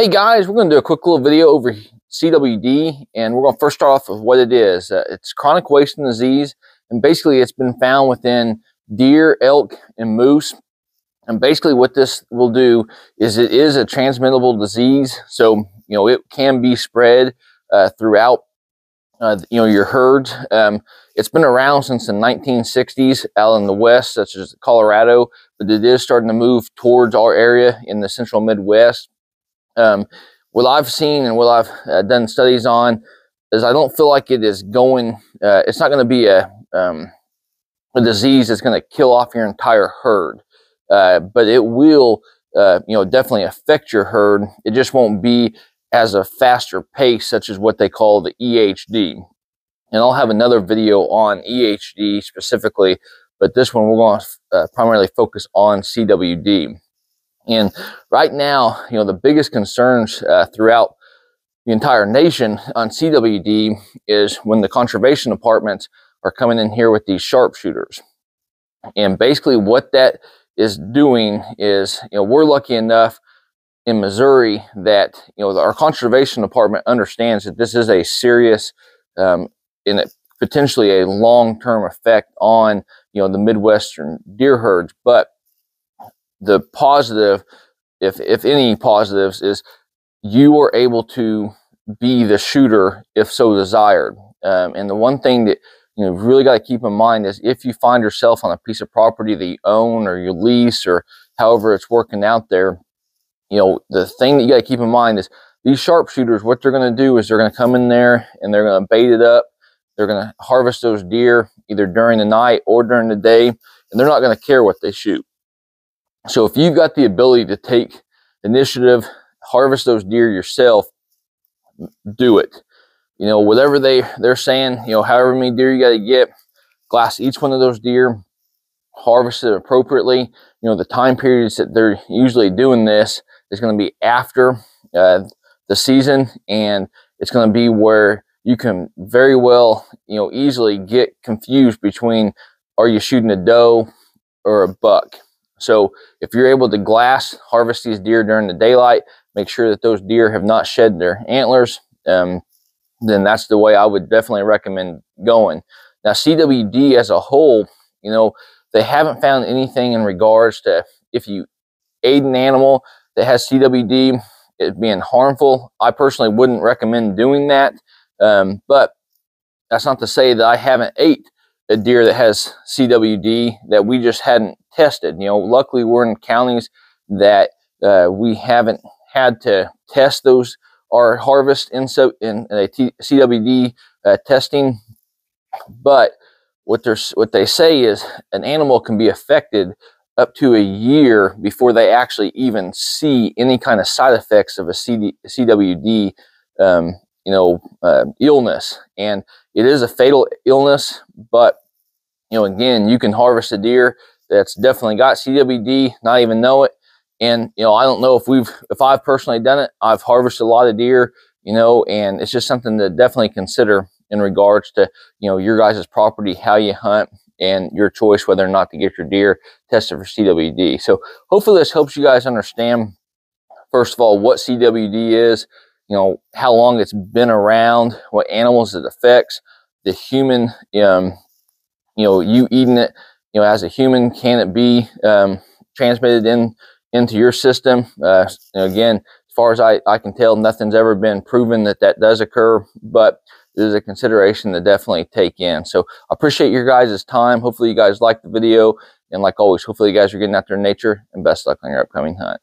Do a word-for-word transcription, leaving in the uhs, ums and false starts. Hey guys, we're going to do a quick little video over C W D, and we're going to first start off with what it is. Uh, it's chronic wasting disease, and basically it's been found within deer, elk, and moose. And basically what this will do is it is a transmittable disease, so you know it can be spread uh, throughout uh, you know your herds. Um, it's been around since the nineteen sixties out in the West, such as Colorado, but it is starting to move towards our area in the central Midwest. Um, what I've seen and what I've uh, done studies on is I don't feel like it is going, uh, it's not going to be a, um, a disease that's going to kill off your entire herd, uh, but it will, uh, you know, definitely affect your herd. It just won't be as a faster pace, such as what they call the E H D. And I'll have another video on E H D specifically, but this one we're going to uh, primarily focus on C W D. And right now, you know, the biggest concerns uh, throughout the entire nation on C W D is when the conservation departments are coming in here with these sharpshooters. And basically what that is doing is, you know, we're lucky enough in Missouri that, you know, our conservation department understands that this is a serious um, and it, potentially a long-term effect on, you know, the Midwestern deer herds. But the positive, if, if any positives, is you are able to be the shooter if so desired. Um, and the one thing that you know, really got to keep in mind is if you find yourself on a piece of property that you own or you lease or however it's working out there, you know, the thing that you got to keep in mind is these sharpshooters, what they're going to do is they're going to come in there and they're going to bait it up. They're going to harvest those deer either during the night or during the day, and they're not going to care what they shoot. So if you've got the ability to take initiative, harvest those deer yourself, do it. You know, whatever they, they're saying, you know, however many deer you got to get, glass each one of those deer, harvest it appropriately. You know, the time periods that they're usually doing this is going to be after uh, the season, and it's going to be where you can very well, you know, easily get confused between are you shooting a doe or a buck. So if you're able to glass harvest these deer during the daylight, make sure that those deer have not shed their antlers, um, then that's the way I would definitely recommend going. Now C W D as a whole, you know, they haven't found anything in regards to if you aid an animal that has C W D, it being harmful. I personally wouldn't recommend doing that, um, but that's not to say that I haven't ate a deer that has C W D that we just hadn't tested. You know, luckily we're in counties that uh, we haven't had to test those our harvest in, so, in uh, C W D uh, testing. But what they're what they say is an animal can be affected up to a year before they actually even see any kind of side effects of a C W D um, you know uh, illness, and it is a fatal illness. But you know, again, you can harvest a deer that's definitely got C W D, not even know it. And you know, I don't know if we've, if I've personally done it. I've harvested a lot of deer, you know, and it's just something to definitely consider in regards to you know your guys' property, how you hunt, and your choice whether or not to get your deer tested for C W D. So hopefully this helps you guys understand, first of all, what C W D is, you know, how long it's been around, what animals it affects, the human, um, you know, you eating it, you know, as a human, can it be um, transmitted in into your system? Uh, you know, again, as far as I, I can tell, nothing's ever been proven that that does occur, but it is a consideration to definitely take in. So I appreciate your guys' time. Hopefully you guys liked the video, and like always, hopefully you guys are getting out there in nature, and best luck on your upcoming hunt.